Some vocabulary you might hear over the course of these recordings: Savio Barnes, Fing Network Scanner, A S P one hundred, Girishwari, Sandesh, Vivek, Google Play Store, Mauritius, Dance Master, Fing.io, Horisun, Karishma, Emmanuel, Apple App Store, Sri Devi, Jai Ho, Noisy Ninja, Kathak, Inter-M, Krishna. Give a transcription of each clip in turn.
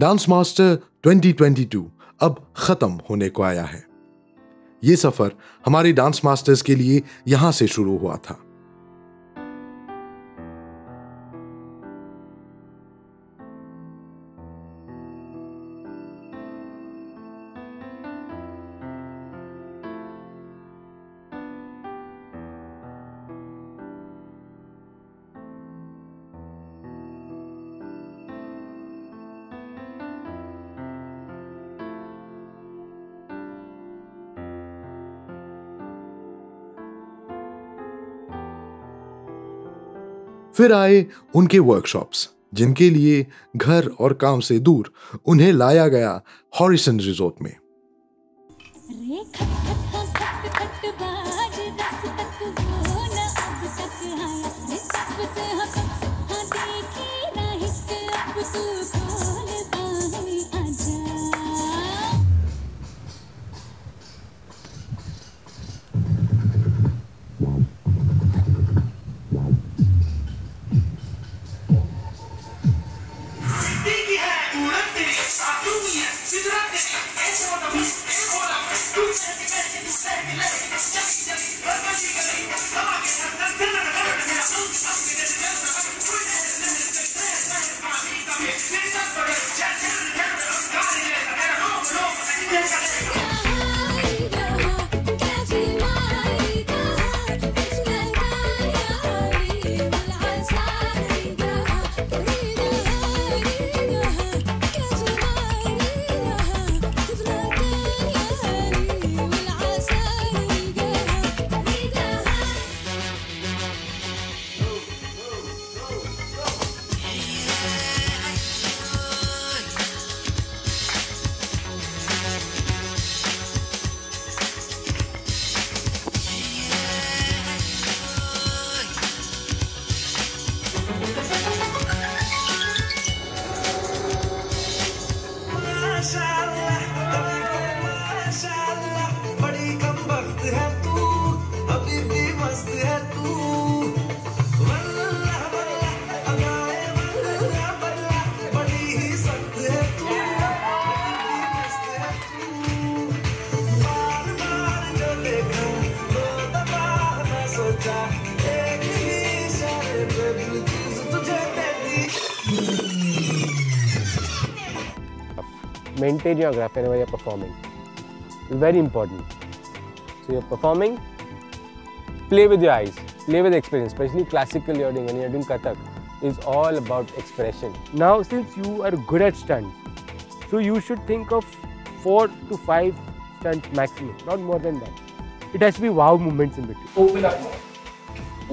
Dance master 2022 अब ख़त्म होने को आया है। ये सफ़र हमारे डांस मास्टर्स के लिए यहाँ से शुरू हुआ था। फिर आए उनके वर्कशॉप्स, जिनके लिए घर और काम से दूर उन्हें लाया गया हॉरिसन रिजॉर्ट में। Maintain your graph whenever you're performing. Very important. So you're performing, play with your eyes, play with expression, especially classical you're doing, when you're doing Kathak, is all about expression. Now since you are good at stunts, so you should think of 4 to 5 stunts maximum, not more than that. It has to be wow moments in between. Open up more.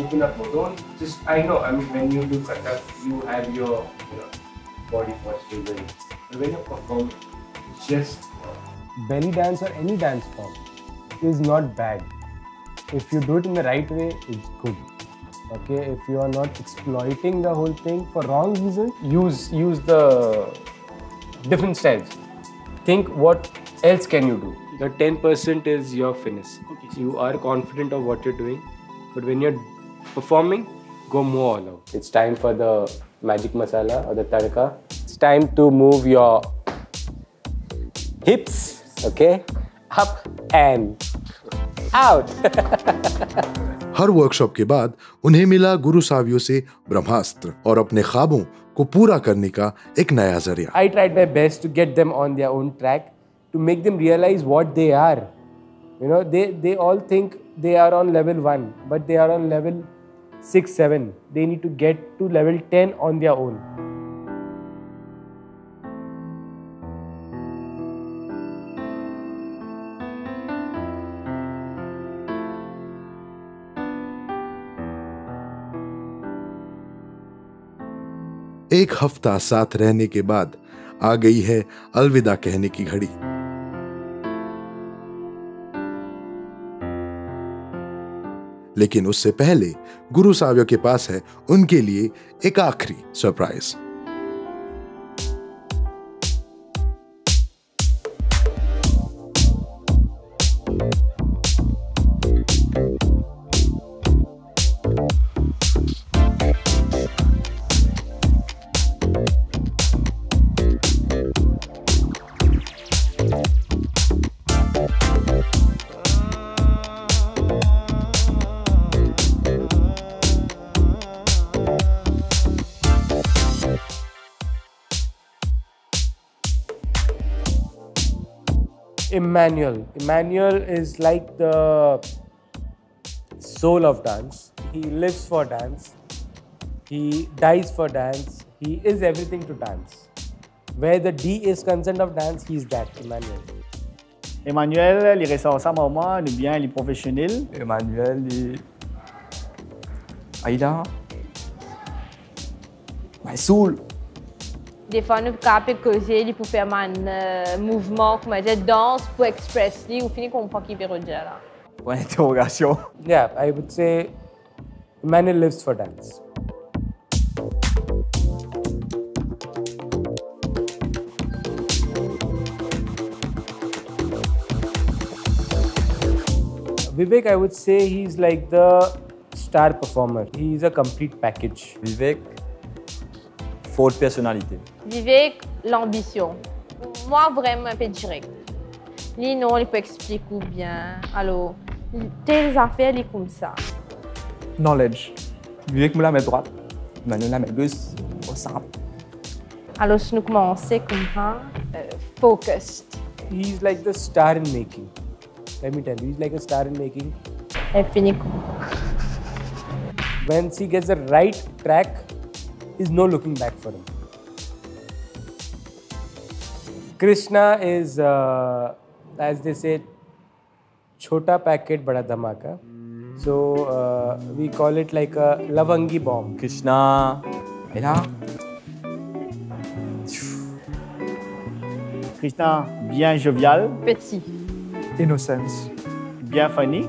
Open up more. Don't just, I know, I mean when you do Kathak, you have your, body posture ready. When you're performing, just belly dance or any dance form is not bad. If you do it in the right way, it's good. Okay, if you are not exploiting the whole thing for wrong reasons, use the different styles. Think what else can you do. The 10% is your finesse. Okay. You are confident of what you're doing, but when you're performing, go more all out. It's time for the magic masala or the tadka. It's time to move your hips, okay, up and out. हर workshop के बाद उन्हें मिला गुरु सावियों से ब्रह्मास्त्र और अपने ख्वाबों को पूरा करने का एक नया जरिया। I tried my best to get them on their own track, to make them realize what they are. You know, they all think they are on level 1, but they are on level 6, 7. They need to get to level 10 on their own. एक हफ्ता साथ रहने के बाद आ गई है अलविदा कहने की घड़ी। लेकिन उससे पहले गुरु सावियों के पास है उनके लिए एक आखिरी surprise. Emmanuel. Emmanuel is like the soul of dance. He lives for dance. He dies for dance. He is everything to dance. Where the D is concerned of dance, he's that, Emmanuel. Emmanuel, il est sincèrement, il est bien, il est professionnel. Emmanuel, il... Aïda. My soul. Des fois, nous capons causer, pour faire un mouvement, comme dire danse, pour expresser, ou finir comme pas qui veut dire là. One interrogation. Yeah, I would say Emmanuel lives for dance. Vivek, I would say he's like the star performer. He's a complete package. Vivek, full personality. Vivek, l'ambition. Moi, vraiment un peu direct. Lui, non, il peut expliquer bien. Alors, telles affaires, il est comme ça. Knowledge. Vivek me la met droite. Emmanuel la met gauche. Au simple. Alors, si nous commençons comme ça, focused. He's like the star in making. Let me tell you, he's like a star in making. Once he gets the right track, there's no looking back for him. Krishna is, as they say, chota packet, bada dhamaka. So we call it like a lavangi bomb. Krishna, Ella. Krishna, bien jovial. Petit. Innocence. Bien funny.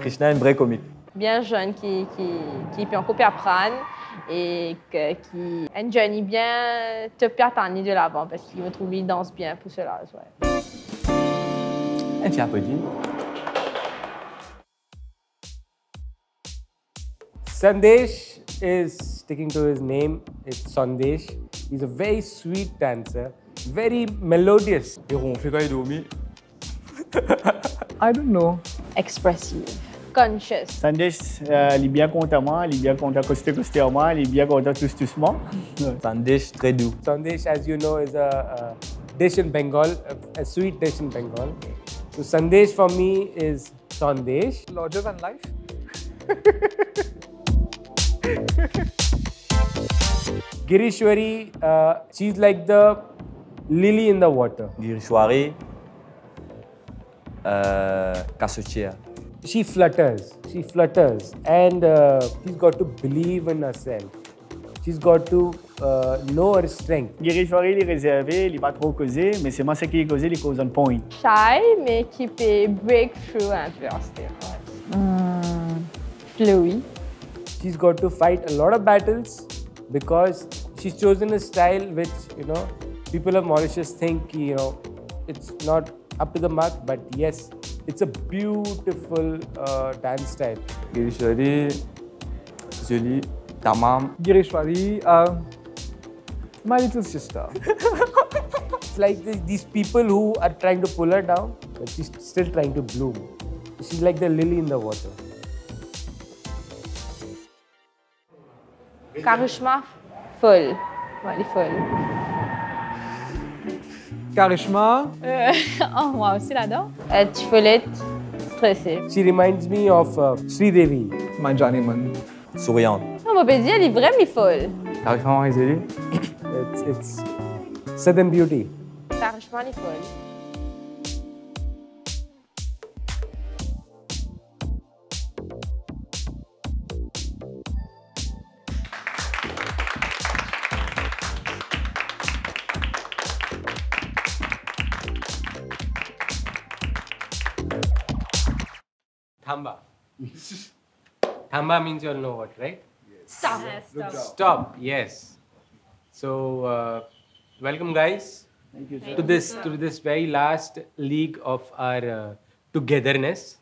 Krishna est un vrai comique. Bien jeune, qui peut encore apprendre et qui enjoy bien, te peut attendre de l'avant parce qu'il me trouve qu'il danse bien pour cela. Ouais. Un petit applaudissement. Sandesh is sticking to his name. It's Sandesh. He's a very sweet dancer, very melodious. Il ronfle quand il dormit. I don't know. Expressive. Conscious. Sandesh, il est bien content moi, il est bien content costé moi, il est bien content tous moi. Sandesh, très doux. Sandesh, as you know, is a dish in Bengal, a sweet dish in Bengal. So Sandesh for me is Sandesh. Larger than life. Girishwari, she's like the lily in the water. Girishwari. She flutters and she's got to believe in herself. She's got to know her strength. Girishwari, il est réservé, il est pas trop causé, mais c'est moi qui est causé, il cause un point. Shy, mais qui peut break through un peu en stéroïde. Flowy. She's got to fight a lot of battles because she's chosen a style which, you know, people of Mauritius think, you know, it's not up to the mark, but yes, it's a beautiful dance style. Girishwari, Julie, Tamam. Girishwari, my little sister. It's like these people who are trying to pull her down, but she's still trying to bloom. She's like the lily in the water. Karishma, full. Very full. Karishma. Oh, moi aussi là-dedans. Tu voulais stressée. She reminds me of Sri Devi. My Janiman. Souriante. Non, ma bébé, elle est vraiment folle. Karishma, elle est it's Southern Beauty. Karishma, elle est folle. Thamba. Thamba means you'll know what, right? Yes. Stop. Stop, yes. So, welcome guys. Thank you, sir. To this very last league of our togetherness.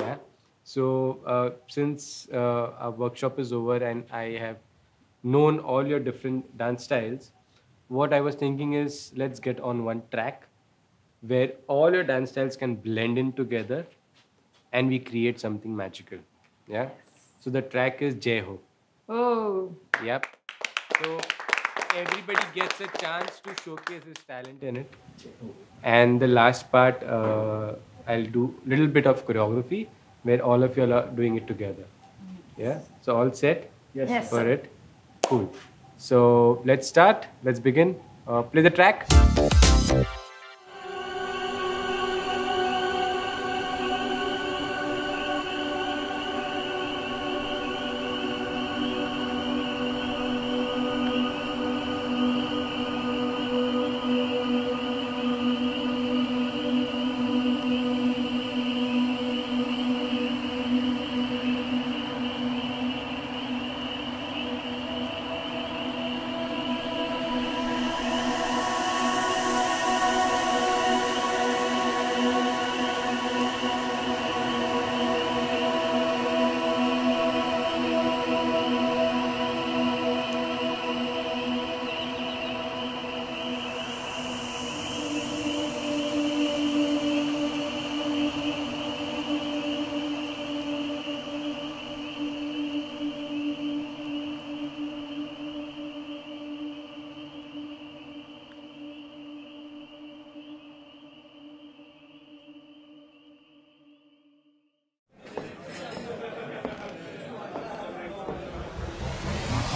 Yeah. So, since our workshop is over and I have known all your different dance styles, what I was thinking is, let's get on one track where all your dance styles can blend in together and we create something magical, yeah? Yes. So the track is Jai Ho. Oh. Yep. So everybody gets a chance to showcase his talent in it. And the last part, I'll do a little bit of choreography where all of you are doing it together. Yeah? So all set? Yes. For it? Cool. So let's start. Let's begin. Play the track.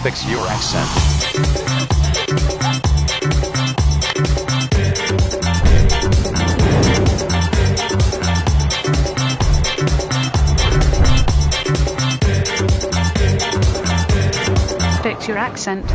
Fix your accent. Fix your accent.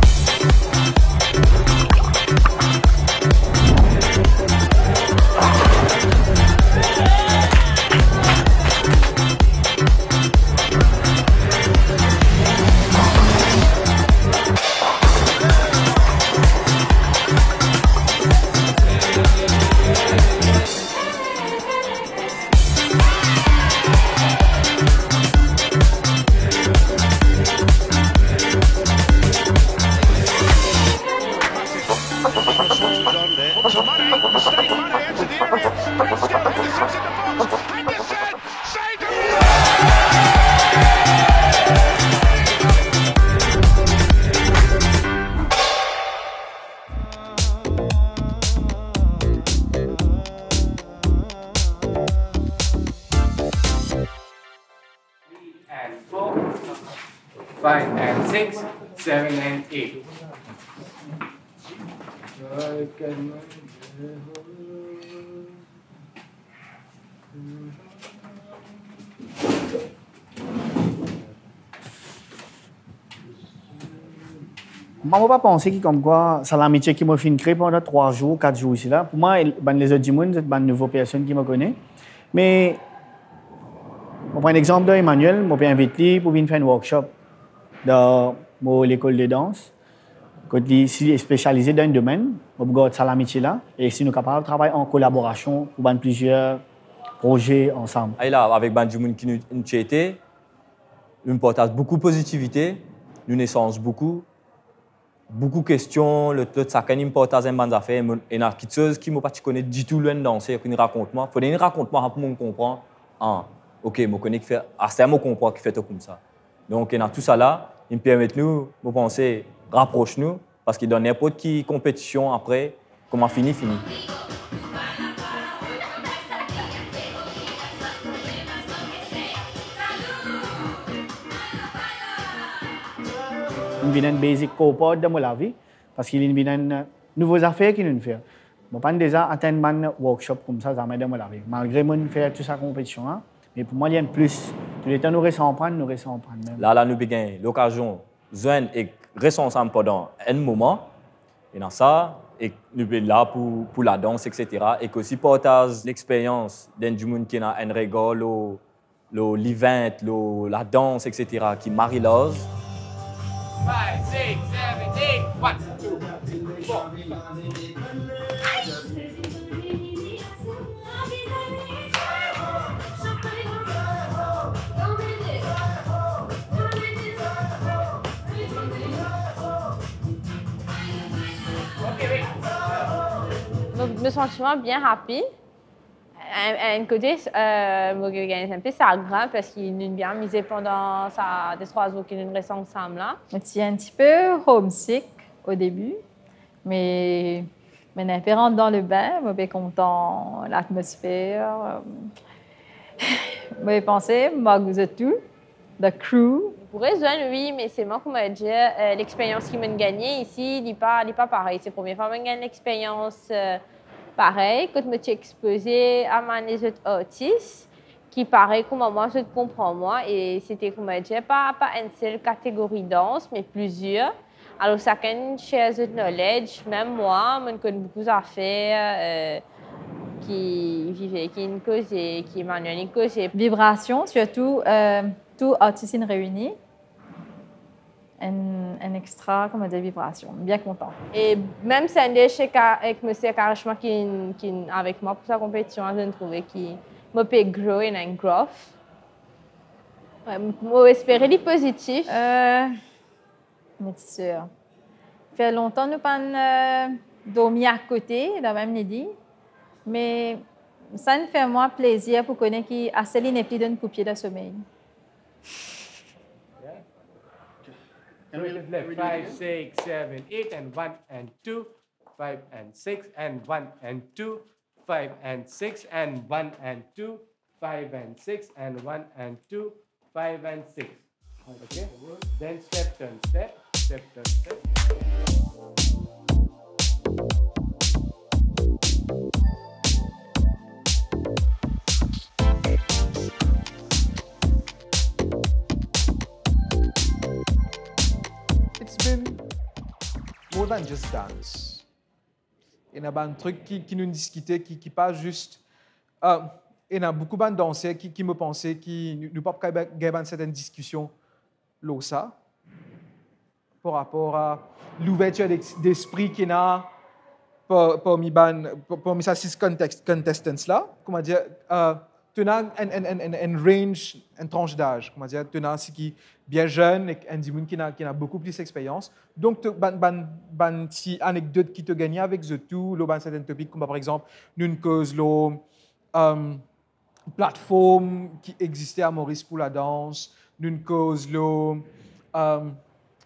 Maman pas pensé que comme quoi ça l'a métier qui m'a fait une crêpe pendant 3 jours, 4 jours ici là. Pour moi, ben les autres gens, c'est ben nouveaux personnes qui me connaissent. Mais on prend un exemple de Emmanuel, m'a bien invité pour venir faire un workshop dans l'école de danse. Quand il est spécialisé dans un domaine, on regarde ça l'a métier là et si nous capables de travailler en collaboration pour ben plusieurs projets ensemble. Et là, avec ben du monde qui nous tient, nous portons beaucoup de positivité, nous naissons beaucoup. Beaucoup de questions, le tout ça, quand il me porte à une affaire, une architecte qui me connaît du tout loin de danser, qui me raconte moi, faut des racontements pour me comprendre. Ah, ok, me connais fait, ah c'est moi comprends qui fait tout comme ça. Donc il a tout ça là, il me permet nous, me penser, rapproche nous, parce qu'il donne n'importe qui compétition après, comment fini. Il y a une basic cohort dans ma vie parce qu'il y a une nouvelle affaire qui nous fait. Je pense déjà atteindre un workshop comme ça jamais dans ma vie. Malgré mon faire toute sa compétition, hein? Mais pour moi il y a un plus. Tout le temps nous restons prendre, même. Là nous gagnons l'occasion, joindre et restons ensemble pendant un moment. Et dans ça, et nous sommes là pour la danse, etc. Et que aussi partage l'expérience d'un du monde qui a un rigole, l'event, la danse, etc. qui marie l'os. 5, 6, 7, 8, 1, 2, 3, 4. Donc, je me sens bien rapide. D'un côté, un peu ça grave parce qu'il nous bien misé pendant les 3 jours qu'ils nous restent ensemble là. On était un petit peu homesick au début, Mais när vi rentre dans le bain, moi, je suis content, l'atmosphère. Moi, je pensais, moi, vous êtes tout, la crew. Pour eux, oui, mais c'est moi qui m'a dit l'expérience qu'ils m'ont gagnée ici n'est pas pareille. C'est la première fois que je gagne l'expérience pareille. Quand je me suis exposée à mes autres artistes, qui paraît comme moi, je comprends moi. Et c'était comme je disais, pas une seule catégorie danse, mais plusieurs. Alors, chacun share the knowledge. Même moi, je connais beaucoup d'affaires qui vivaient, qui ont causé, qui Emmanuel a causé. Vibration, surtout. Tout artistes réunis, un extra comme des vibrations, bien content. Et même Sandesh avec Monsieur Karishma qui avec moi pour sa compétition, je trouvais qu'il m'a fait grow et un growth. Ouais, espérer du positif. Mais c'est sûr. Fait longtemps nous pas dormi à côté, la même midi, mais ça me fait moi plaisir pour connaître qui a Céline et puis donne coupier de sommeil. Yeah. And we left 5, 6, 7, 8, and 1 and 2, 5 and 6, and 1 and 2, 5 and 6, and 1 and 2, 5 and 6, and 1 and 2, 5 and 6. Okay. Then step turn step, step turn step. More than just dance. Il y a un truc qui nous discutait, qui pas juste. Il y a beaucoup de danseurs qui me pensaient qui nous pas gagner certaines discussions là-ça par rapport à l'ouverture d'esprit qu'il y a parmi ces contestants là. Comment dire? Tu as un range, une tranche d'âge. Comment dire, tu as ceux qui sont bien jeunes et des gens qui ont beaucoup plus d'expérience. Donc, tu as une petite anecdote qui te gagne avec The Two, dans certains topics, comme par exemple, une cause, une plateforme qui existait à Maurice pour la danse, une cause,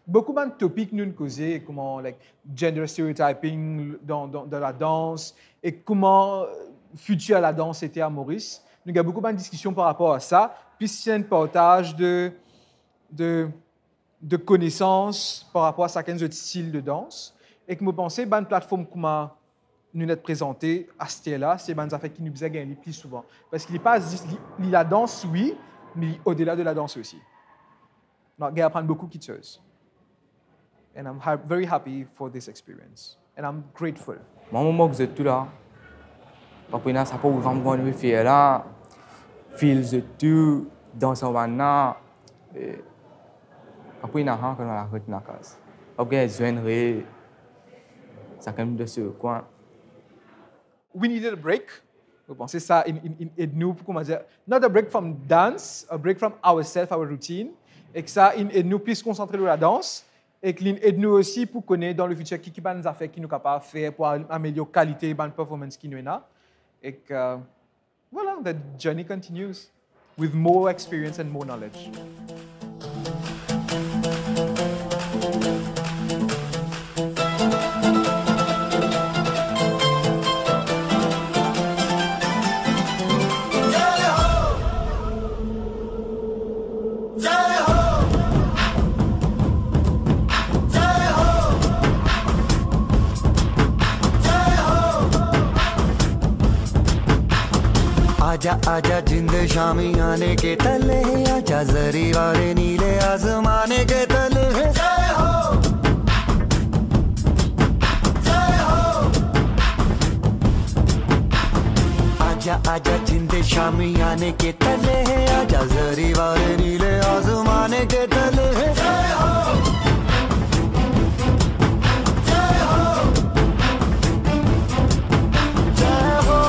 beaucoup de topics nous causaient, comment, like, gender stereotyping dans la danse et comment futur la danse était à Maurice. Nous avons beaucoup de discussions par rapport à ça. Puis, c'est un partage de connaissances par rapport à certains autres styles de danse. Et que je pensais, une plateforme qui nous a présentée à ce là, c'est une affaire qui nous a gagné plus souvent. Parce qu'il n'est pas la danse, oui, mais au-delà de la danse aussi. Donc, il apprend beaucoup de choses. And I'm very happy for this experience. And I'm grateful. Maman, vous êtes tout là. Papa, il ça pas où vraiment nous faire là. Feel the two dans son wana. Papa, il a rien qu'on a la route na case. Papa, il joindrait. Ça quand même de ce coin. We needed a break. Vous pensez ça in nous pour comment dire? Not a break from dance, a break from ourselves, our routine. Et que ça in nous plus concentrer sur la danse. Et qu'il aide nous aussi pour connaître dans le futur qui va nous affaires qui nous capable faire pour améliorer la qualité de la performance qui nous en a. Et que, voilà, the journey continues with more experience and more knowledge. आजा आजा जिंद शामी आने के तले आजा जरी वाले नीले आसमाने के तले जय हो जय हो आजा आजा जिंद शामी आने के तले आजा जरी वाले नीले आसमाने के तले जय हो जय हो जय हो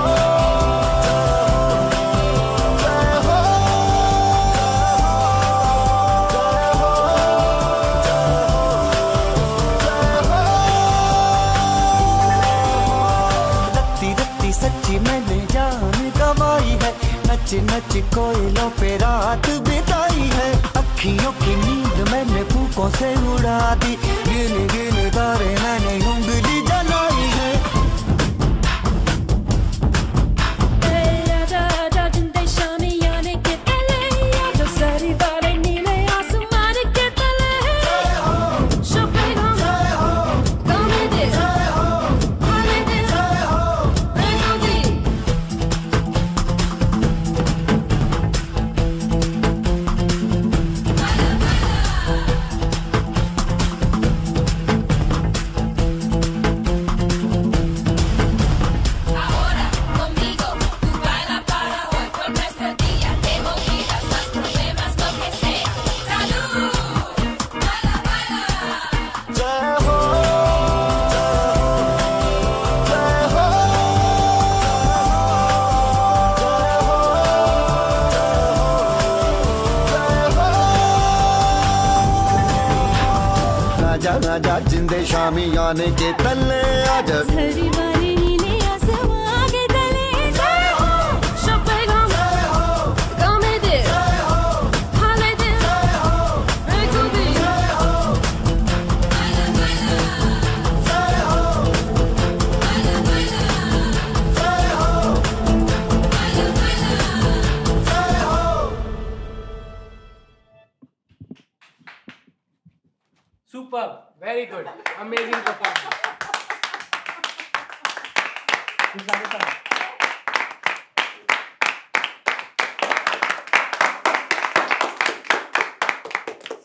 नच कोयलों पे रात बिताई है अखियों की नींद मैंने फूकों से उड़ा दी गिन गिन तारे मैंने उंगली जल आजा जिंदे शामी आने के तले आजा Superb. Very good. Amazing performance.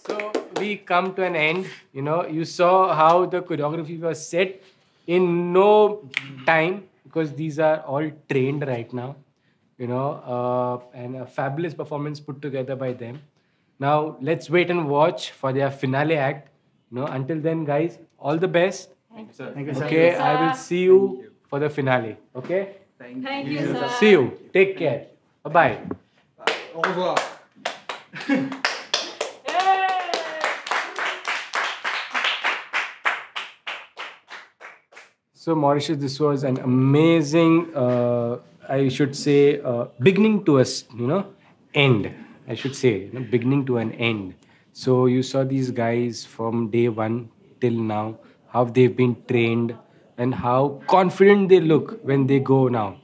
So we come to an end. You know, you saw how the choreography was set in no time because these are all trained right now. You know, and a fabulous performance put together by them. Now let's wait and watch for their finale act. No, until then, guys, all the best. Thank you, sir. Thank you, sir. Okay, I will see you for the finale. Okay? Thank you, sir. See you. Take care. Bye-bye. Au revoir. So, Mauritius, this was an amazing, I should say, beginning to a, you know, end. I should say, you know, beginning to an end. So you saw these guys from day one till now, how they've been trained and how confident they look when they go now.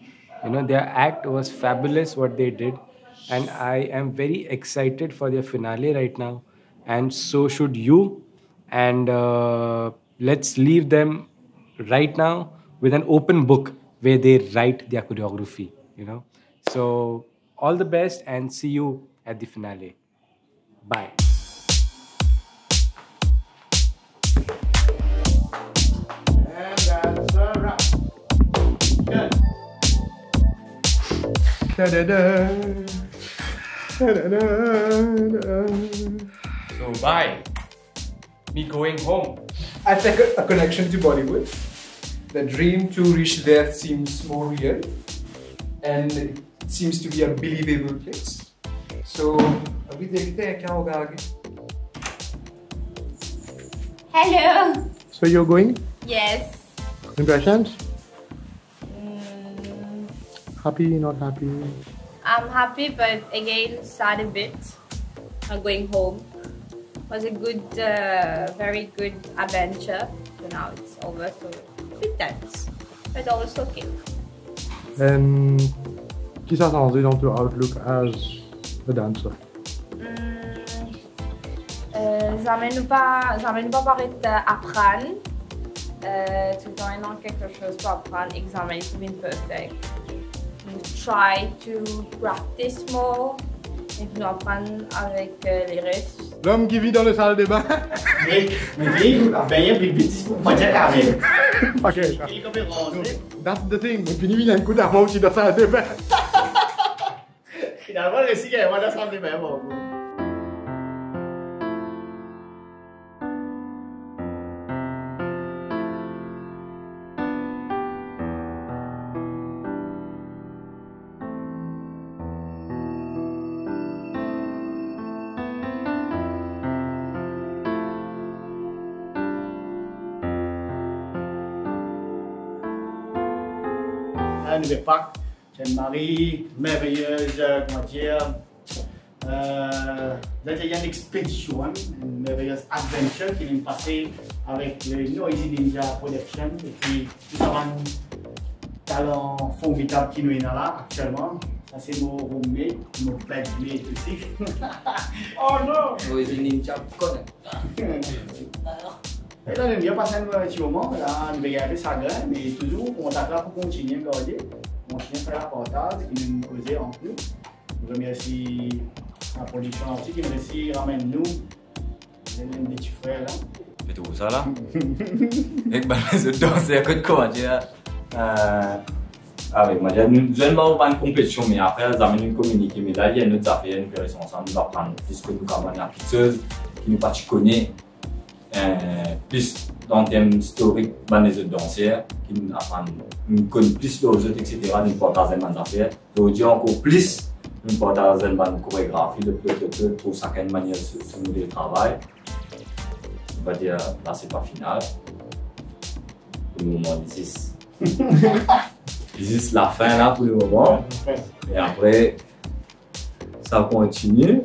You know, their act was fabulous what they did. And I am very excited for their finale right now. And so should you. And let's leave them right now with an open book where they write their choreography, you know. So all the best and see you at the finale. Bye. Da da da, da da da. So bye. Me going home. I take a connection to Bollywood. The dream to reach there seems more real, and it seems to be a believable place. So, abhi dekhte hain kya hoga aage. Hello. So you're going? Yes. Impressions? Happy, not happy? I'm happy, but again, sad a bit. I'm going home. It was a good, very good adventure. So now it's over, so a bit tense. But all is okay. And what has changed your outlook as a dancer? J'amène pas par apprendre. Tout le temps, il y a quelque chose pour apprendre. Examiner to be perfect. Try to practice more et puis nous apprendre avec les restes. L'homme qui vit dans le salle de bain. Okay. That's the thing. C'est une Marie merveilleuse, comment dire, c'était une expédition, une merveilleuse adventure qui vient passer avec le Noisy Ninja Production et puis nous avons un talent formidable qui nous est là actuellement. Ça c'est mon roommate, mon bedmate aussi. Oh non! Noisy Ninja Production. Et là, on vient passer un petit moment, là, on va garder sa graine, mais toujours, on t'attend pour continuer à garder. On vient faire la portage qui nous causait en plus. Je remercie la production aussi qui remercie, ramène nous, les petits frères là. Mais tout ça là. Et ben, je danse à côté de quoi, dire. Avec moi, nous allons pas une compétition, mais après, nous allons communiquer. Mais là, il y a une autre affaire, nous faisons ensemble, nous allons prendre plus que nous avons la pizzeuse qui nous connaît. Plus dans le thème historique, les autres danseurs qui nous apprennent plus aux autres, etc. Nous portons des bonnes affaires. Aujourd'hui, encore plus, nous portons des bonnes chorégraphies de peu pour chacune manière sur nous le travail. vai ter na semifinal. Pour le moment, c'est la fin là pour le moment. Et après, ça continue.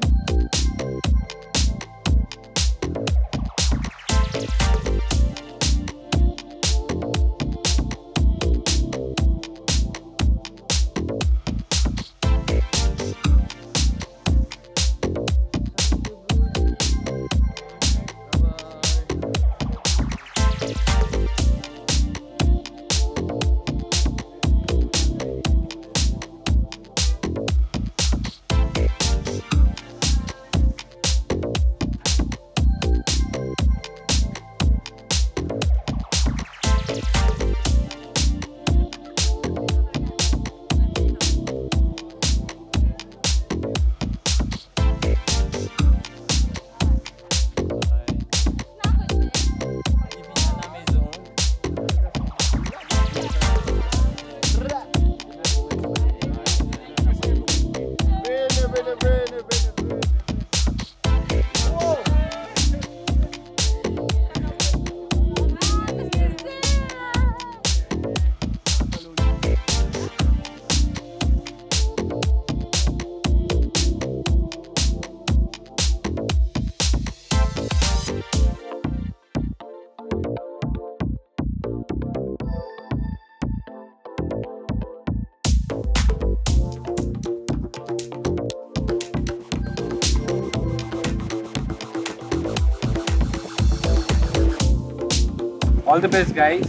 All the best, guys,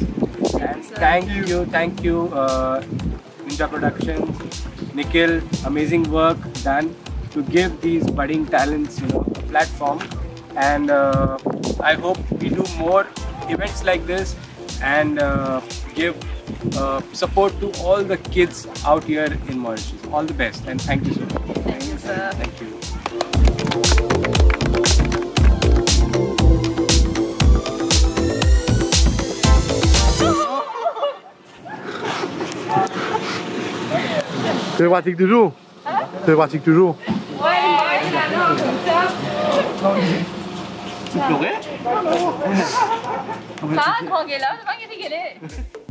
and thank you, Ninja Productions, Nikhil, amazing work done to give these budding talents, you know, a platform. And I hope we do more events like this and give support to all the kids out here in Mauritius. All the best, and thank you so much. Thank you, sir. Thank you. Tu pratiques toujours? Hein? Tu pratiques toujours? Ouais, maintenant, comme ça. Tu pleurais? Ça, quand il est là, je vais rigoler.